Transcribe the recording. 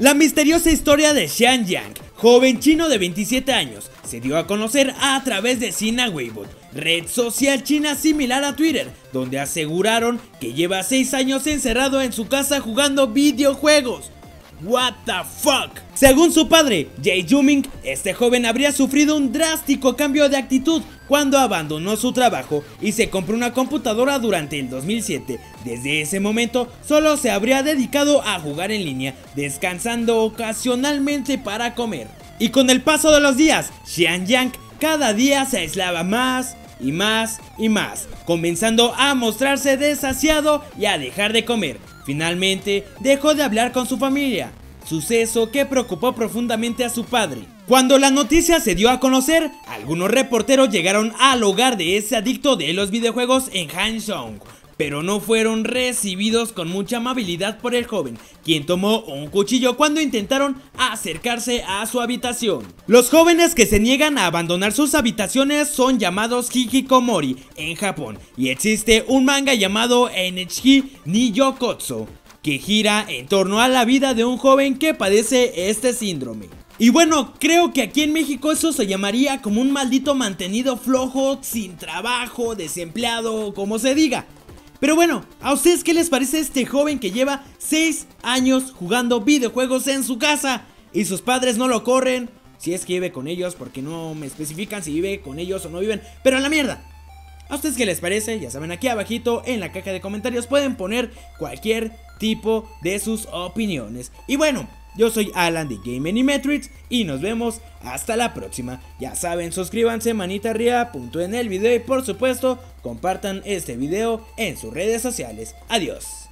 La misteriosa historia de Xian Yang, joven chino de 27 años, se dio a conocer a través de Sina Weibo, red social china similar a Twitter, donde aseguraron que lleva 6 años encerrado en su casa jugando videojuegos. What the fuck? Según su padre, Jay Juming, este joven habría sufrido un drástico cambio de actitud cuando abandonó su trabajo y se compró una computadora durante el 2007. Desde ese momento, solo se habría dedicado a jugar en línea, descansando ocasionalmente para comer. Y con el paso de los días, Xiangyang cada día se aislaba más y más y más, comenzando a mostrarse desasiado y a dejar de comer. Finalmente, dejó de hablar con su familia, suceso que preocupó profundamente a su padre. Cuando la noticia se dio a conocer, algunos reporteros llegaron al hogar de ese adicto de los videojuegos en Hanshong, pero no fueron recibidos con mucha amabilidad por el joven, quien tomó un cuchillo cuando intentaron acercarse a su habitación. Los jóvenes que se niegan a abandonar sus habitaciones son llamados Hikikomori en Japón, y existe un manga llamado NHK Ni Yokotsu, que gira en torno a la vida de un joven que padece este síndrome. Y bueno, creo que aquí en México eso se llamaría como un maldito mantenido flojo, sin trabajo, desempleado, como se diga. Pero bueno, ¿a ustedes qué les parece este joven que lleva 6 años jugando videojuegos en su casa? Y sus padres no lo corren, si es que vive con ellos, porque no me especifican si vive con ellos o no viven, pero a la mierda. ¿A ustedes qué les parece? Ya saben, aquí abajito en la caja de comentarios pueden poner cualquier tipo de sus opiniones. Y bueno, yo soy Alan de Game Metrics y nos vemos hasta la próxima. Ya saben, suscríbanse, manita arriba, puntúen el video y por supuesto compartan este video en sus redes sociales. Adiós.